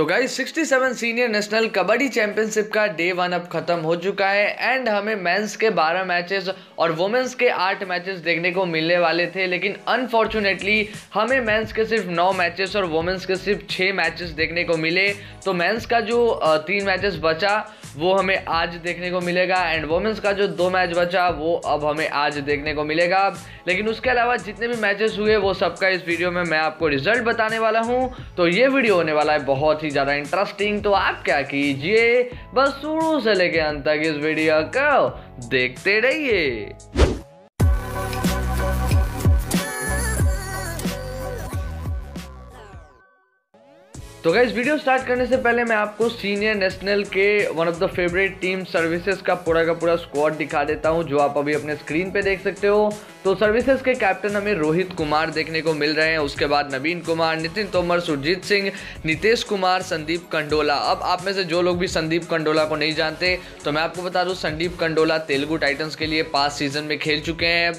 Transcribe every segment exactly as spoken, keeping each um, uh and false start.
तो गाइस सड़सठ senior national kabaddi championship का डे वन अब खत्म हो चुका है एंड हमें मेंस के बारह मैचेस और वुमेंस के आठ मैचेस देखने को मिलने वाले थे, लेकिन अनफॉर्चुनेटली हमें मेंस के सिर्फ नौ मैचेस और वुमेंस के सिर्फ छः मैचेस देखने को मिले। तो मेंस का जो तीन मैचेस बचा वो हमें आज देखने को मिलेगा एंड वुमेंस का जो दो मैच बचा वो अब हमें आज देखने को मिलेगा। लेकिन उसके अलावा जितने भी मैचेस हुए वो सबका इस वीडियो में मैं आपको रिजल्ट बताने वाला हूँ। तो ये वीडियो होने वाला है बहुत ही ज़्यादा इंटरेस्टिंग, तो आप क्या कीजिए, बस शुरू से लेके अंत तक इस वीडियो को देखते रहिए। तो गाइस वीडियो स्टार्ट करने से पहले मैं आपको सीनियर नेशनल के one of the favourite team services का पूरा का पूरा स्क्वाड दिखा देता हूं जो आप अभी अपने स्क्रीन पे देख सकते हो। तो सर्विसेज के कैप्टन हमें रोहित कुमार देखने को मिल रहे हैं, उसके बाद नवीन कुमार, नितिन तोमर, सुरजीत सिंह, नितेश कुमार, संदीप कंडोला। अब आप में से जो लोग भी संदीप कंडोला को नहीं जानते तो मैं आपको बता दूँ, संदीप कंडोला तेलुगु टाइटन्स के लिए पास सीजन में खेल चुके हैं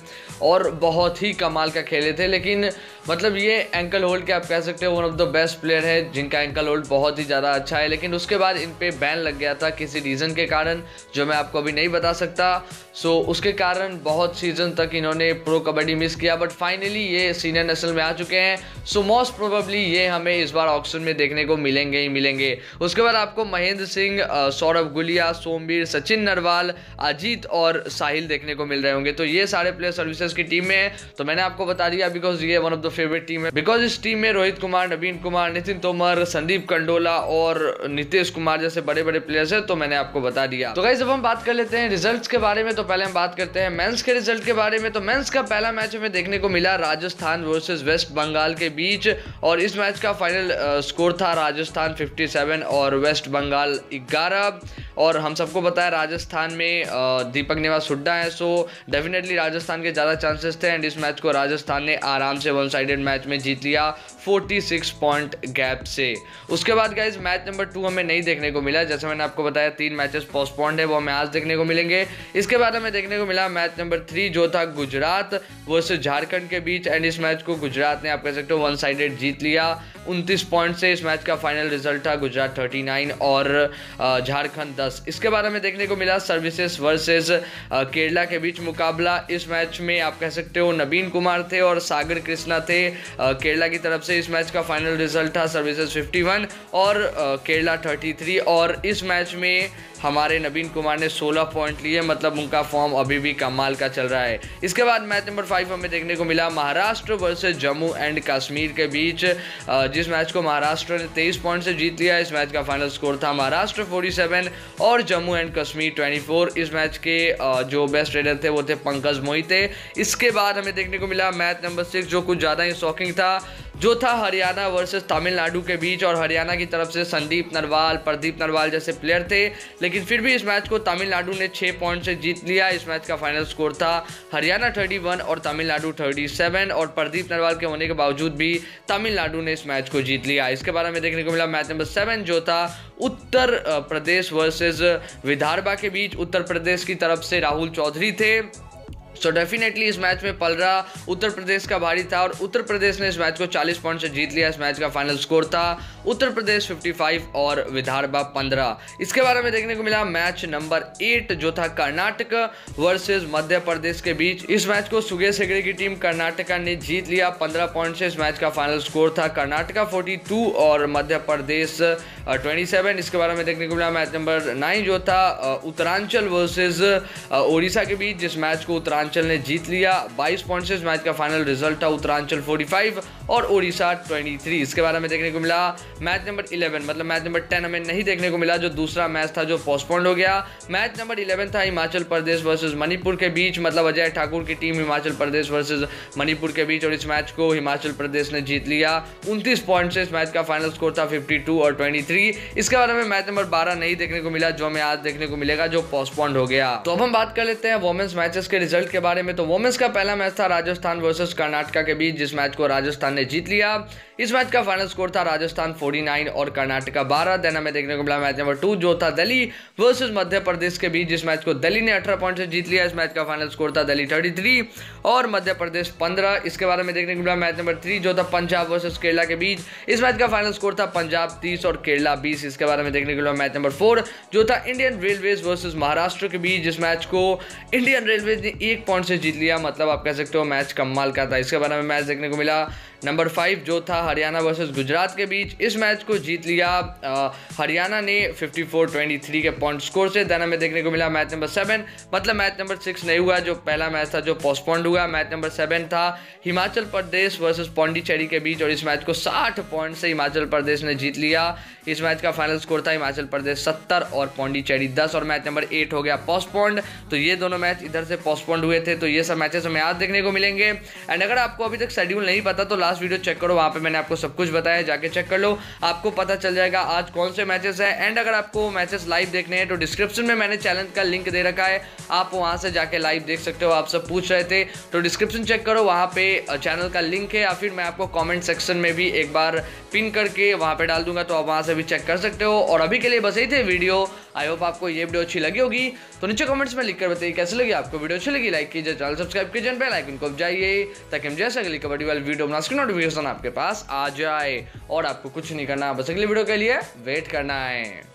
और बहुत ही कमाल का खेले थे। लेकिन मतलब ये एंकल होल्ड के आप कह सकते हो one of the best player है जिनका एंकल होल्ड बहुत ही ज़्यादा अच्छा है, लेकिन उसके बाद इन पे बैन लग गया था किसी रीज़न के कारण जो मैं आपको अभी नहीं बता सकता। सो उसके कारण बहुत सीज़न तक इन्होंने प्रो कबड्डी मिस किया, बट फाइनली ये सीनियर नेशनल में आ चुके हैं। सो मोस्ट प्रोबेबली ये हमें इस बार ऑक्शन में देखने को मिलेंगे ही मिलेंगे। उसके बाद आपको महेंद्र सिंह, सौरभ गुलिया, सोमवीर, सचिन नरवाल, अजीत और साहिल देखने को मिल रहे होंगे। तो ये सारे प्लेयर सर्विसेज की टीम में है, तो मैंने आपको बता दिया बिकॉज ये one of the favourite team है, बिकॉज इस टीम में रोहित कुमार, नवीन कुमार, नितिन तोमर, संदीप कंडोला और नितेश कुमार जैसे बड़े बड़े प्लेयर्स हैं, तो मैंने आपको बता दिया। तो गाइस जब हम बात कर लेते हैं रिजल्ट्स के बारे में, तो पहले हम बात करते हैं मेंस के रिजल्ट के बारे में। तो मेंस का पहला मैच हमें देखने को मिला राजस्थान वर्सेस वेस्ट बंगाल के बीच और इस मैच का फाइनल स्कोर था राजस्थान सत्तावन और वेस्ट बंगाल ग्यारह। और हम सबको पता है राजस्थान में दीपक निवास सुड्डा है, सो डेफिनेटली राजस्थान के ज़्यादा चांसेस थे एंड इस मैच को राजस्थान ने आराम से वन साइडेड मैच में जीत लिया छियालीस पॉइंट गैप से। उसके बाद गाइज मैच नंबर टू हमें नहीं देखने को मिला, जैसे मैंने आपको बताया तीन मैचेस पोस्टपोन्ड है वो हमें आज देखने को मिलेंगे। इसके बाद हमें देखने को मिला मैच नंबर थ्री जो था गुजरात वर्सेस झारखंड के बीच एंड इस मैच को गुजरात ने आप कह सकते हो वन साइडेड जीत लिया उनतीस पॉइंट से। इस मैच का फाइनल रिजल्ट था गुजरात उनतालीस और झारखंड दस। इसके बाद हमें देखने को मिला सर्विसेज वर्सेस केरला के बीच मुकाबला। इस मैच में आप कह सकते हो नवीन कुमार थे और सागर कृष्णा थे केरला की तरफ से। इस मैच का फाइनल रिजल्ट था सर्विसेज इक्यावन और केरला तैंतीस और इस मैच में हमारे नवीन कुमार ने सोलह पॉइंट लिए, मतलब उनका फॉर्म अभी भी कमाल का चल रहा है। इसके बाद मैच नंबर फाइव हमें देखने को मिला महाराष्ट्र वर्सेस जम्मू एंड कश्मीर के बीच, जिस मैच को महाराष्ट्र ने तेईस पॉइंट से जीत लिया। इस मैच का फाइनल स्कोर था महाराष्ट्र सैंतालीस और जम्मू एंड कश्मीर चौबीस। इस मैच के जो बेस्ट रेडर थे वो थे पंकज मोही थे। इसके बाद हमें देखने को मिला मैच नंबर सिक्स जो कुछ ज़्यादा ही शॉकिंग था, जो था हरियाणा वर्सेस तमिलनाडु के बीच और हरियाणा की तरफ से संदीप नरवाल, प्रदीप नरवाल जैसे प्लेयर थे, लेकिन फिर भी इस मैच को तमिलनाडु ने छः पॉइंट से जीत लिया। इस मैच का फाइनल स्कोर था हरियाणा इकतीस और तमिलनाडु सैंतीस और प्रदीप नरवाल के होने के बावजूद भी तमिलनाडु ने इस मैच को जीत लिया। इसके बाद हमें देखने को मिला मैच नंबर सेवन जो था उत्तर प्रदेश वर्सेस विदर्भ के बीच। उत्तर प्रदेश की तरफ से राहुल चौधरी थे, सो so डेफिनेटली इस मैच में पलरा उत्तर प्रदेश का भारी था और उत्तर प्रदेश ने इस मैच को चालीस पॉइंट से जीत लिया। इस मैच का फाइनल स्कोर था उत्तर प्रदेश पचपन और विदर्भ पंद्रह। इसके बाद हमें देखने को मिला मैच नंबर आठ जो था कर्नाटक वर्सेस मध्य प्रदेश के बीच। इस मैच को सुगेश हेगड़े की टीम कर्नाटका ने जीत लिया पंद्रह पॉइंट से। इस मैच का फाइनल स्कोर था कर्नाटका बयालीस और मध्य प्रदेश सत्ताईस। इसके बाद हमें देखने को मिला मैच नंबर नाइन जो था उत्तरांचल वर्सेज उड़ीसा के बीच, जिस मैच को उत्तरांचल उत्तरांचल ने जीत लिया बाईस पॉइंट से। इस मैच का फाइनल रिजल्ट था उत्तरांचल पैंतालीस और ओडिशा तेईस। इसके बाद हमें देखने को मिला मैच नंबर ग्यारह, मतलब मैच नंबर दस हमें नहीं देखने को मिला, जो दूसरा मैच था जो पोस्टपोन्ड हो गया। मैच नंबर ग्यारह था हिमाचल प्रदेश वर्सेस मणिपुर के बीच, मतलब अजय ठाकुर की टीम हिमाचल प्रदेश वर्सेज मणिपुर के बीच और इस मैच को हिमाचल प्रदेश ने जीत लिया उनतीस पॉइंट से। इस मैच का फाइनल स्कोर था फिफ्टी टू और तेईस। इसके बाद हमें मैच नंबर बारह नहीं देखने को मिला, जो हमें आज देखने को मिलेगा, जो पोस्टपोन्ड हो गया। तो अब हम बात कर लेते हैं वोमेन्स मैचेस के रिजल्ट के बारे में तो वोमेंस का पहला मैच था राजस्थान वर्सेस कर्नाटका के बीच, जिस मैच को राजस्थान ने जीत लिया। इस मैच का फाइनल स्कोर था राजस्थान उनचास और कर्नाटका बारह। देन हमें देखने को मिला मैच नंबर टू जो था दिल्ली वर्सेस मध्य प्रदेश के बीच, जिस मैच को दिल्ली ने अठारह पॉइंट से जीत लिया। इस मैच का फाइनल स्कोर था दिल्ली तैंतीस और मध्य प्रदेश पंद्रह। इसके बारे में देखने को मिला मैच नंबर थ्री जो था पंजाब वर्सेज केरला के बीच। इस मैच का फाइनल स्कोर था पंजाब तीस और केरला बीस। इसके बारे में देखने को मिला मैच नंबर फोर जो था इंडियन रेलवेज वर्सेज महाराष्ट्र के बीच, जिस मैच को इंडियन रेलवेज ने एक पॉइंट से जीत लिया। मतलब आप कह सकते हो मैच कमाल का था। इसके बारे में मैच देखने को मिला नंबर फाइव जो था हरियाणा वर्सेस गुजरात के बीच। इस मैच को जीत लिया हरियाणा ने चौवन तेईस के पॉइंट स्कोर से। देन हमें देखने को मिला मैच नंबर सेवन, मतलब मैच नंबर सिक्स नहीं हुआ, जो पहला मैच था जो पोस्टपोन्ड हुआ। मैच नंबर सेवन था हिमाचल प्रदेश वर्सेस पौंडीचेरी के बीच और इस मैच को साठ पॉइंट से हिमाचल प्रदेश ने जीत लिया। इस मैच का फाइनल स्कोर था हिमाचल प्रदेश सत्तर और पौंडीचेरी दस। और मैच नंबर एट हो गया पोस्टपोन्ड। तो ये दोनों मैच इधर से पोस्टपोन्ड हुए थे। तो ये सब मैचेस हमें आज देखने को मिलेंगे। एंड अगर आपको अभी तक शेड्यूल नहीं पता तो लास्ट वीडियो चेक करो, वहाँ पे मैंने आपको सब कुछ बताया, जाके चेक कर लो, आपको पता चल जाएगा आज कौन से मैचेस हैं। एंड अगर आपको मैचेस लाइव देखने हैं तो डिस्क्रिप्शन में मैंने चैनल का लिंक दे रखा है, आप वहाँ से जाके लाइव देख सकते हो। आप सब पूछ रहे थे तो डिस्क्रिप्शन चेक करो, वहाँ पे चैनल का लिंक है, या फिर मैं आपको कॉमेंट सेक्शन में भी एक बार पिन करके वहाँ पर डाल दूंगा, तो आप वहाँ से भी चेक कर सकते हो। और अभी के लिए बस यही थे वीडियो। आई होप आपको ये वीडियो अच्छी लगी होगी। तो नीचे कमेंट्स में लिख कर बताइए कैसे लगी आपको वीडियो। अच्छी लगी लाइक कीजिए, चैनल सब्सक्राइब कीजिए, बेल आइकन को दबाइए ताकि हम जैसे अगली कबड्डी वाली वीडियो बनाने की नोटिफिकेशन आपके पास आ जाए। और आपको कुछ नहीं करना, बस अगली वीडियो के लिए वेट करना है।